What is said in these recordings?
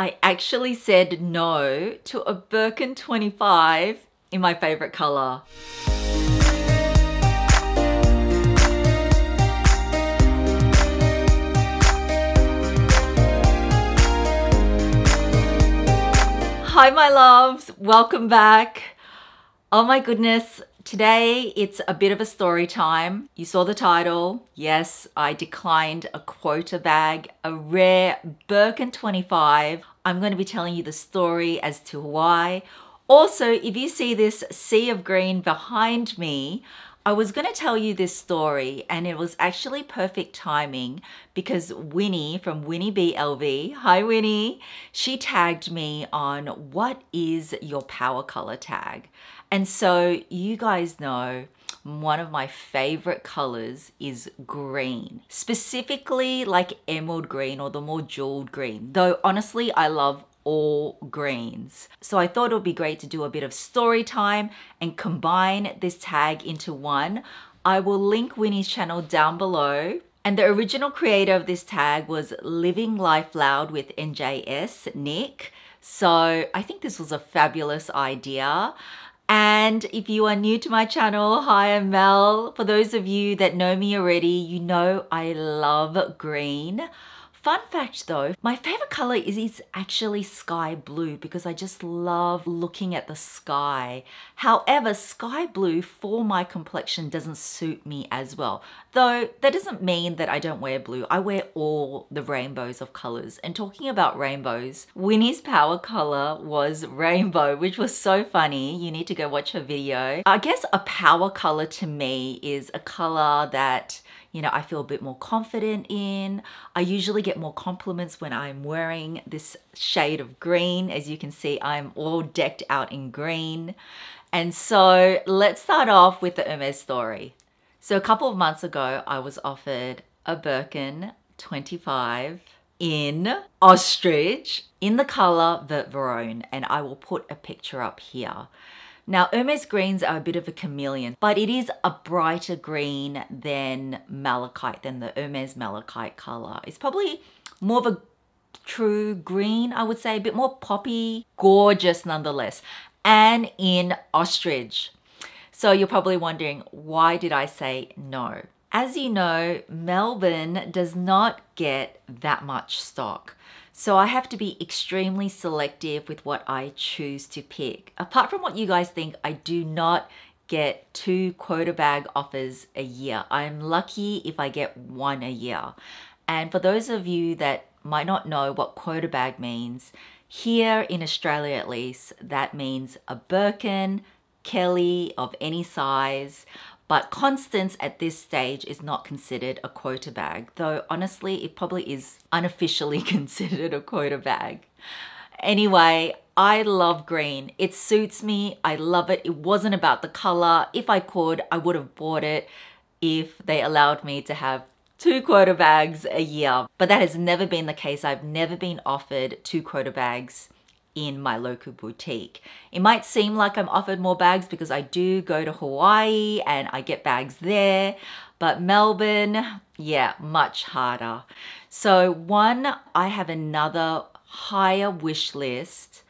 I actually said no to a Birkin 25 in my favorite color. Hi my loves, welcome back. Oh my goodness, today it's a bit of a story time. You saw the title. Yes, I declined a quota bag, a rare Birkin 25. I'm going to be telling you the story as to why. Also, if you see this sea of green behind me, I was going to tell you this story, and it was actually perfect timing because Winnie from WinnieBLV, hi Winnie, she tagged me on what is your power color tag. And so you guys know one of my favorite colors is green, specifically like emerald green or the more jeweled green, though honestly I love all greens. So I thought it would be great to do a bit of story time and combine this tag into one. I will link Winnie's channel down below. And the original creator of this tag was Living Life Loud with NJS, Nick. So I think this was a fabulous idea. And if you are new to my channel, hi, I'm Mel. For those of you that know me already, you know I love green. Fun fact though, my favorite color is actually sky blue because I just love looking at the sky. However, sky blue for my complexion doesn't suit me as well. Though that doesn't mean that I don't wear blue. I wear all the rainbows of colors. And talking about rainbows, Winnie's power color was rainbow, which was so funny. You need to go watch her video. I guess a power color to me is a color that, you know, I feel a bit more confident in. I usually get more compliments when I'm wearing this shade of green. As you can see, I'm all decked out in green. And so let's start off with the Hermes story. So a couple of months ago, I was offered a Birkin 25 in ostrich in the color Vert Verone, and I will put a picture up here. Now, Hermes greens are a bit of a chameleon, but it is a brighter green than Malachite, than the Hermes Malachite color. It's probably more of a true green, I would say, a bit more poppy, gorgeous nonetheless, and in ostrich. So you're probably wondering, why did I say no? As you know, Melbourne does not get that much stock. So I have to be extremely selective with what I choose to pick. Apart from what you guys think, I do not get 2 quota bag offers a year. I'm lucky if I get 1 a year. And for those of you that might not know what quota bag means, here in Australia at least, that means a Birkin, Kelly of any size, but Constance at this stage is not considered a quota bag, though honestly, it probably is unofficially considered a quota bag. Anyway, I love green. It suits me, I love it. It wasn't about the color. If I could, I would have bought it if they allowed me to have 2 quota bags a year, but that has never been the case. I've never been offered 2 quota bags in my local boutique. It might seem like I'm offered more bags because I do go to Hawaii and I get bags there, but Melbourne, yeah, much harder. So one, I have another higher wish list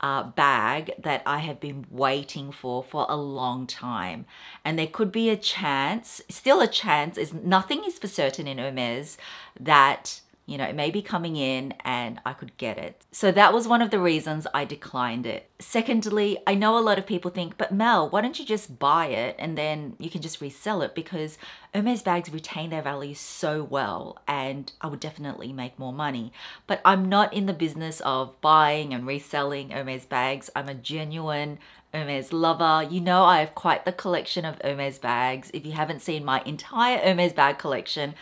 bag that I have been waiting for a long time. And there could be a chance, still a chance, is nothing is for certain in Hermes, that you know, it may be coming in and I could get it. So that was one of the reasons I declined it. Secondly, I know a lot of people think, but Mel, why don't you just buy it and then you can just resell it, because Hermes bags retain their value so well and I would definitely make more money. But I'm not in the business of buying and reselling Hermes bags. I'm a genuine Hermes lover. You know, I have quite the collection of Hermes bags. If you haven't seen my entire Hermes bag collection,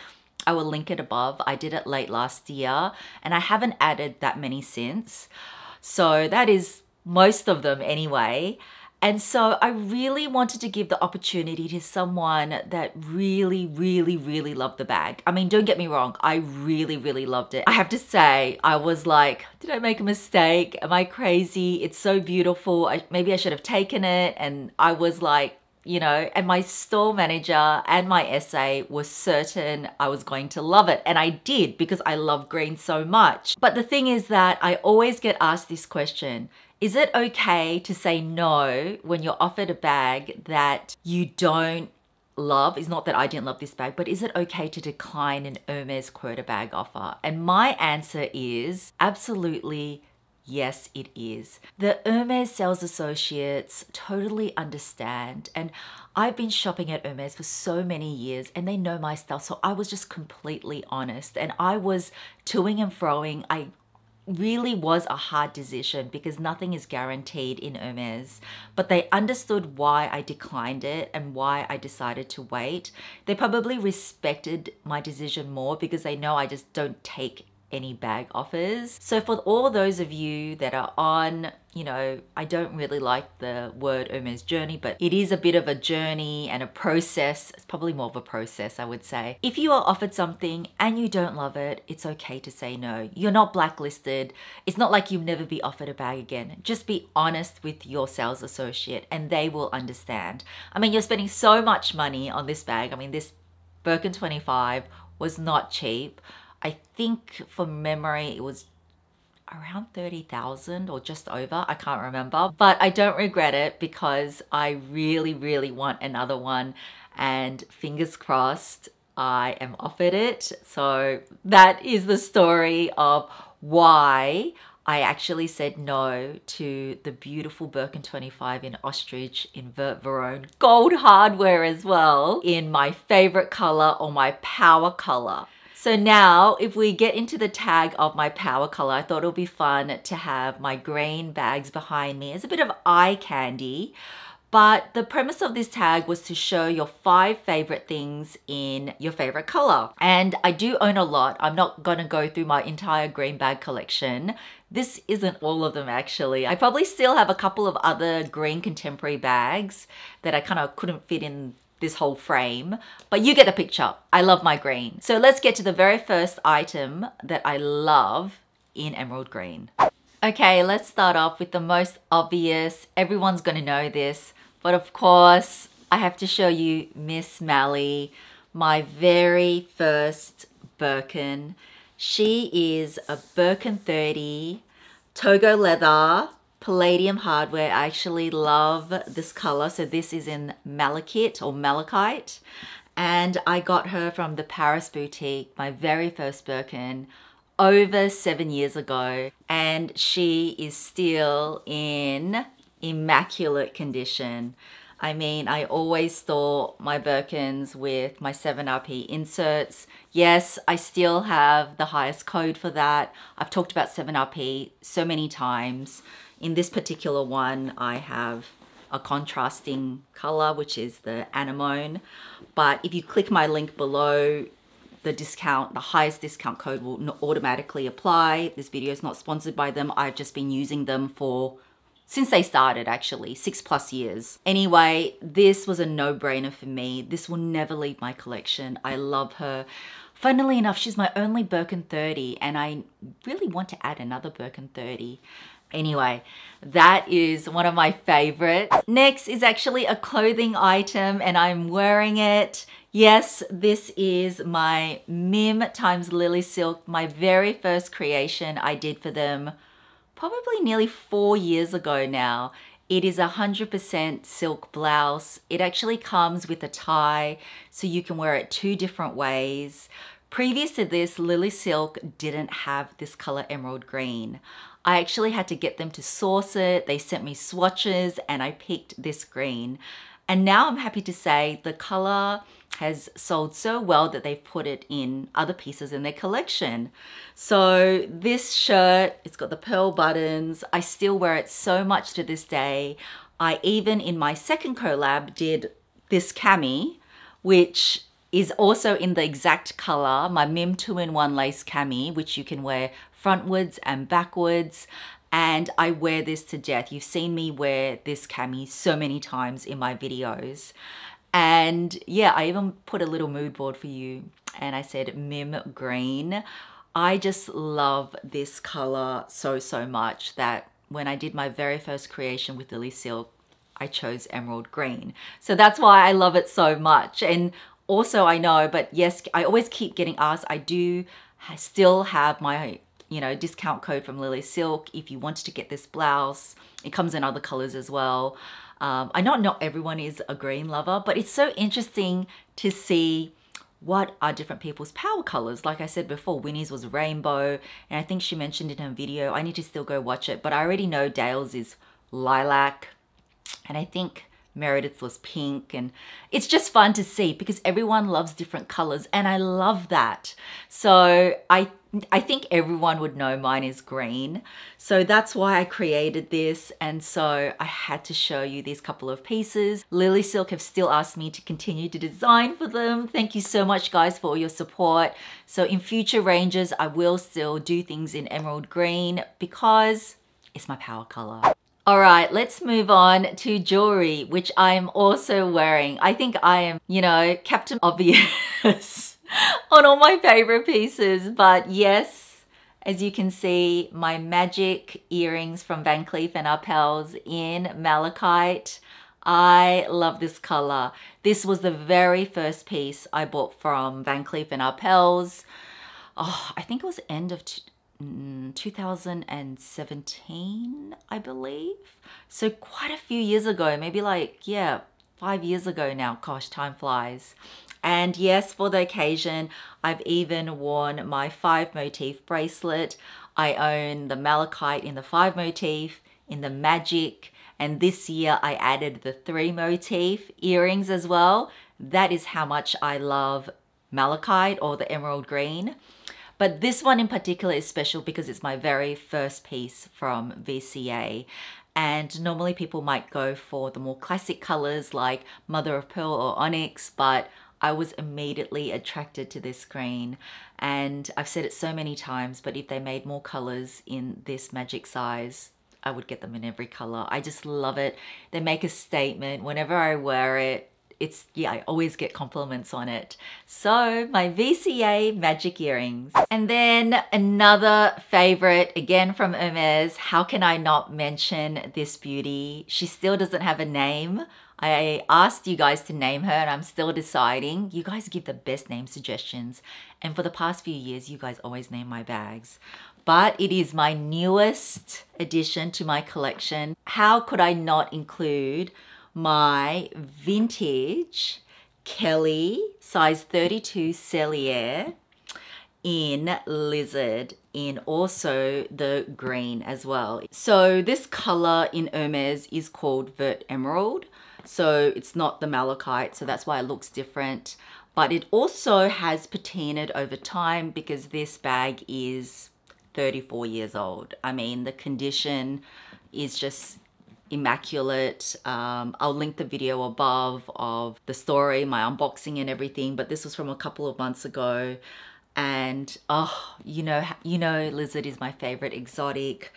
I will link it above. I did it late last year and I haven't added that many since. So that is most of them anyway. And so I really wanted to give the opportunity to someone that really, really, really loved the bag. I mean, don't get me wrong. I really, really loved it. I have to say, I was like, did I make a mistake? Am I crazy? It's so beautiful. Maybe I should have taken it. And I was like, you know, and my store manager and my SA were certain I was going to love it. And I did, because I love green so much. But the thing is that I always get asked this question, is it okay to say no when you're offered a bag that you don't love? It's not that I didn't love this bag, but is it okay to decline an Hermes quota bag offer? And my answer is absolutely yes, it is. The Hermes sales associates totally understand, and I've been shopping at Hermes for so many years and they know my stuff, so I was just completely honest and I was to-ing and fro-ing. I really was a hard decision because nothing is guaranteed in Hermes, but they understood why I declined it and why I decided to wait. They probably respected my decision more because they know I just don't take any bag offers. So for all those of you that are on, you know, I don't really like the word Hermes journey, but it is a bit of a journey and a process. It's probably more of a process, I would say. If you are offered something and you don't love it, it's okay to say no. You're not blacklisted. It's not like you'll never be offered a bag again. Just be honest with your sales associate and they will understand. I mean, you're spending so much money on this bag. I mean, this Birkin 25 was not cheap. I think from memory it was around 30,000 or just over, I can't remember, but I don't regret it because I really, really want another one and fingers crossed I am offered it. So that is the story of why I actually said no to the beautiful Birkin 25 in ostrich in Vert Verone gold hardware as well, in my favorite color, or my power color. So now if we get into the tag of my power color, I thought it would be fun to have my green bags behind me. It's a bit of eye candy, but the premise of this tag was to show your 5 favorite things in your favorite color. And I do own a lot. I'm not gonna go through my entire green bag collection. This isn't all of them actually. I probably still have a couple of other green contemporary bags that I kind of couldn't fit in this whole frame, but you get the picture. I love my green. So let's get to the very first item that I love in emerald green. Okay, let's start off with the most obvious. Everyone's gonna know this, but of course, I have to show you Miss Mally, my very first Birkin. She is a Birkin 30, Togo leather, palladium hardware. I actually love this color. So this is in Malachite, and I got her from the Paris boutique, my very first Birkin, over 7 years ago, and she is still in immaculate condition. I mean, I always store my Birkins with my 7RP inserts. Yes, I still have the highest code for that. I've talked about 7RP so many times. In this particular one, I have a contrasting color, which is the anemone. But if you click my link below, the discount, the highest discount code will automatically apply. This video is not sponsored by them. I've just been using them for, since they started actually, 6+ years. Anyway, this was a no-brainer for me. This will never leave my collection. I love her. Funnily enough, she's my only Birkin 30, and I really want to add another Birkin 30. Anyway, that is one of my favorites. Next is actually a clothing item and I'm wearing it. Yes, this is my Mim x LilySilk, my very first creation I did for them probably nearly 4 years ago now. It is 100% silk blouse. It actually comes with a tie, so you can wear it 2 different ways. Previous to this, LilySilk didn't have this color emerald green. I actually had to get them to source it. They sent me swatches and I picked this green. And now I'm happy to say the color has sold so well that they've put it in other pieces in their collection. So this shirt, it's got the pearl buttons. I still wear it so much to this day. I even in my second collab did this cami, which is also in the exact color, my Mim 2-in-1 lace cami, which you can wear frontwards and backwards, and I wear this to death. You've seen me wear this cami so many times in my videos. And yeah, I even put a little mood board for you and I said Mim green. I just love this color so much that when I did my very first creation with LilySilk, I chose emerald green. So that's why I love it so much. And also I know, but yes, I always keep getting asked, I do still have my, you know, discount code from LilySilk if you wanted to get this blouse. It comes in other colors as well. I know not everyone is a green lover, but it's so interesting to see what are different people's power colors. Like I said before, Winnie's was rainbow, and I think she mentioned in her video, I need to still go watch it, but I already know Dale's is lilac, and I think Meredith was pink, and it's just fun to see because everyone loves different colors, and I love that. So I think everyone would know mine is green. So that's why I created this, and so I had to show you these couple of pieces. LilySilk have still asked me to continue to design for them. Thank you so much guys for all your support. So in future ranges, I will still do things in emerald green because it's my power color. All right, let's move on to jewelry, which I'm also wearing. I think I am, you know, Captain Obvious on all my favorite pieces. But yes, as you can see, my magic earrings from Van Cleef & Arpels in Malachite. I love this color. This was the very first piece I bought from Van Cleef & Arpels. Oh, I think it was end of 2017, I believe. So quite a few years ago, maybe like, yeah, 5 years ago now. Gosh, time flies. And yes, for the occasion, I've even worn my 5 motif bracelet. I own the Malachite in the 5 motif, in the Magic, and this year I added the 3 motif earrings as well. That is how much I love Malachite or the emerald green. But this one in particular is special because it's my very first piece from VCA. And normally people might go for the more classic colors like mother of pearl or onyx, but I was immediately attracted to this green. And I've said it so many times, but if they made more colors in this magic size, I would get them in every color. I just love it. They make a statement whenever I wear it. It's, yeah, I always get compliments on it. So my VCA magic earrings. And then another favorite, again from Hermes. How can I not mention this beauty? She still doesn't have a name. I asked you guys to name her and I'm still deciding. You guys give the best name suggestions. And for the past few years, you guys always name my bags. But it is my newest addition to my collection. How could I not include my vintage Kelly size 32 Cellier in Lizard, in also the green as well. So this color in Hermes is called Vert Emerald. So it's not the Malachite, so that's why it looks different. But it also has patinaed over time because this bag is 34 years old. I mean, the condition is just immaculate. I'll link the video above of the story, my unboxing and everything, but this was from a couple of months ago. And oh, you know Lizard is my favorite exotic,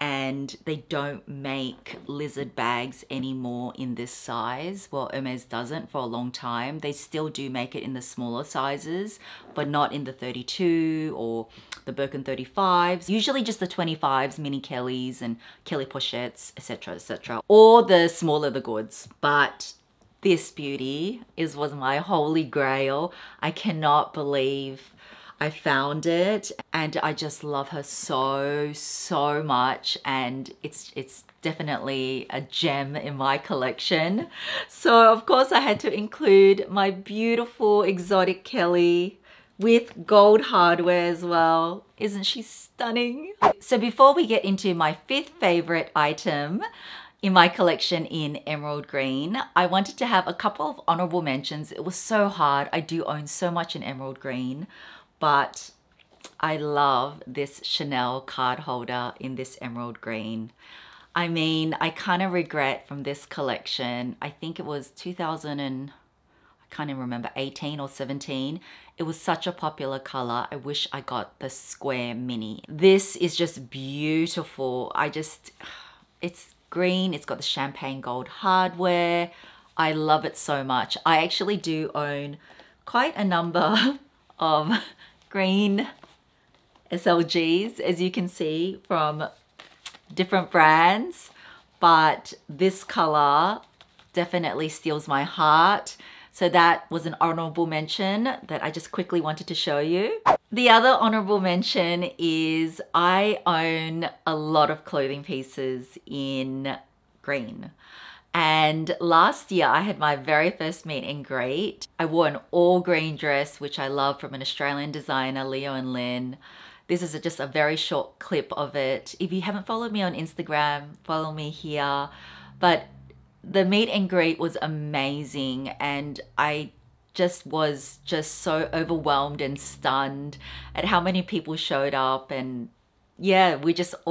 and they don't make Lizard bags anymore in this size. Well, Hermes doesn't for a long time. They still do make it in the smaller sizes, but not in the 32 or the Birkin 35s, usually just the 25s, mini Kellys and Kelly pochettes, etc, etc, or the smaller the goods. But this beauty was my holy grail. I cannot believe I found it, and I just love her so, so much, and it's definitely a gem in my collection. So of course I had to include my beautiful exotic Kelly with gold hardware as well. Isn't she stunning? So before we get into my 5th favorite item in my collection in emerald green, I wanted to have a couple of honorable mentions. It was so hard. I do own so much in emerald green, but I love this Chanel card holder in this emerald green. I mean, I kind of regret from this collection, I think it was 18 or 17. It was such a popular color. I wish I got the square mini. This is just beautiful. It's green. It's got the champagne gold hardware. I love it so much. I actually do own quite a number of green SLGs, as you can see, from different brands, but this color definitely steals my heart. So that was an honorable mention that I just quickly wanted to show you. The other honorable mention is I own a lot of clothing pieces in green. And last year I had my very first meet and greet. I wore an all green dress, which I love, from an Australian designer, Leo and Lynn. This is just a very short clip of it. If you haven't followed me on Instagram, follow me here. But the meet and greet was amazing, and I just was so overwhelmed and stunned at how many people showed up. And yeah, I just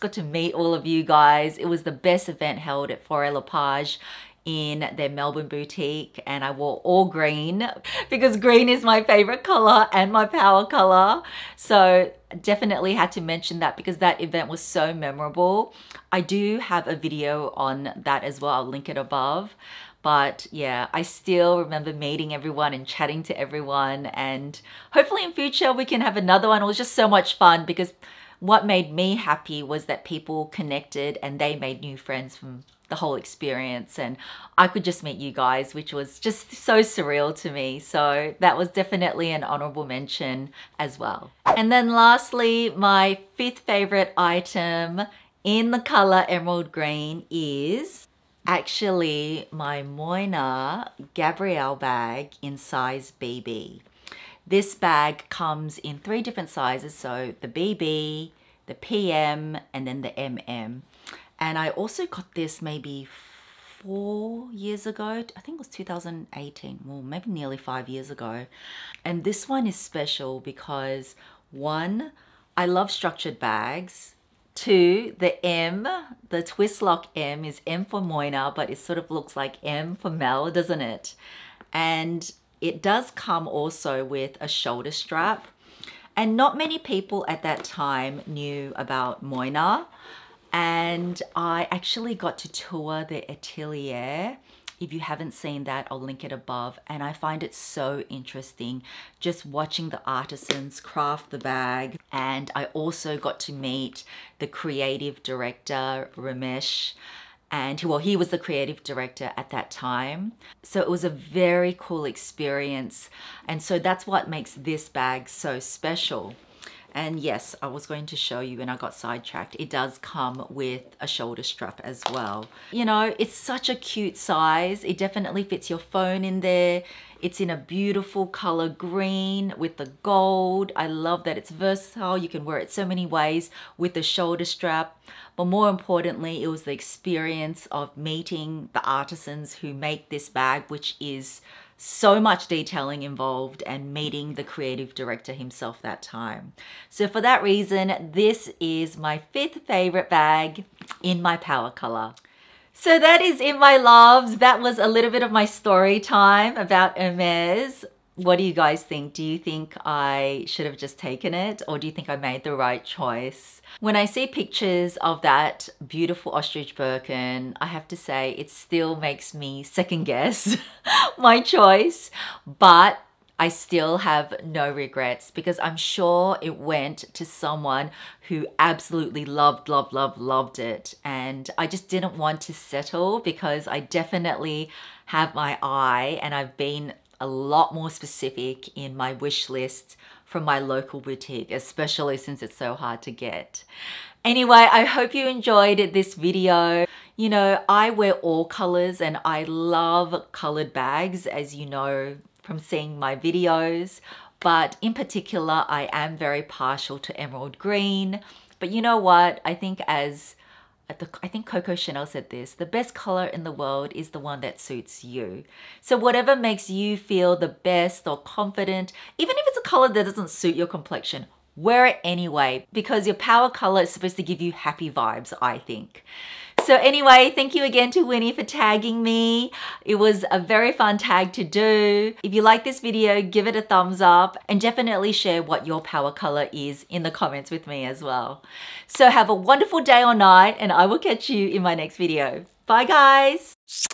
got to meet all of you guys. It was the best event, held at Fauré Le Page in their Melbourne boutique, and I wore all green because green is my favorite color and my power color. So definitely had to mention that because that event was so memorable. I do have a video on that as well. I'll link it above. But yeah, I still remember meeting everyone and chatting to everyone, and hopefully in future we can have another one. It was just so much fun because what made me happy was that people connected and they made new friends from the whole experience, and I could just meet you guys, which was just so surreal to me. So that was definitely an honorable mention as well. And then lastly, my fifth favorite item in the color emerald green is actually my Moynat Gabrielle bag in size BB. This bag comes in three different sizes, so the BB, the PM, and then the MM. And I also got this maybe 4 years ago. I think it was 2018, well, maybe nearly 5 years ago. And this one is special because one, I love structured bags. Two, the M, the twist lock M is M for Moynat, but it sort of looks like M for Mel, doesn't it? And it does come also with a shoulder strap. And not many people at that time knew about Moynat. And I actually got to tour the atelier. If you haven't seen that, I'll link it above. And I find it so interesting just watching the artisans craft the bag. And I also got to meet the creative director, Ramesh. And well, he was the creative director at that time. So it was a very cool experience. And so that's what makes this bag so special. And yes, I was going to show you and I got sidetracked. It does come with a shoulder strap as well. You know, it's such a cute size. It definitely fits your phone in there. It's in a beautiful color green with the gold. I love that it's versatile. You can wear it so many ways with the shoulder strap. But more importantly, it was the experience of meeting the artisans who make this bag, which is so much detailing involved, and meeting the creative director himself that time. So for that reason, this is my fifth favorite bag in my power color. So that is it, my loves. That was a little bit of my story time about Hermes. What do you guys think? Do you think I should have just taken it, or do you think I made the right choice? When I see pictures of that beautiful ostrich Birkin, I have to say it still makes me second guess my choice, but I still have no regrets because I'm sure it went to someone who absolutely loved it. And I just didn't want to settle because I definitely have my eye, and I've been a lot more specific in my wish list from my local boutique, especially since it's so hard to get. Anyway, I hope you enjoyed this video. You know, I wear all colors and I love colored bags, as you know from seeing my videos, but in particular, I am very partial to emerald green. But you know what? I think I think Coco Chanel said this, the best color in the world is the one that suits you. So whatever makes you feel the best or confident, even if it's a color that doesn't suit your complexion, wear it anyway, because your power color is supposed to give you happy vibes, I think. So anyway, thank you again to Winnie for tagging me. It was a very fun tag to do. If you like this video, give it a thumbs up, and definitely share what your power color is in the comments with me as well. So have a wonderful day or night, and I will catch you in my next video. Bye guys.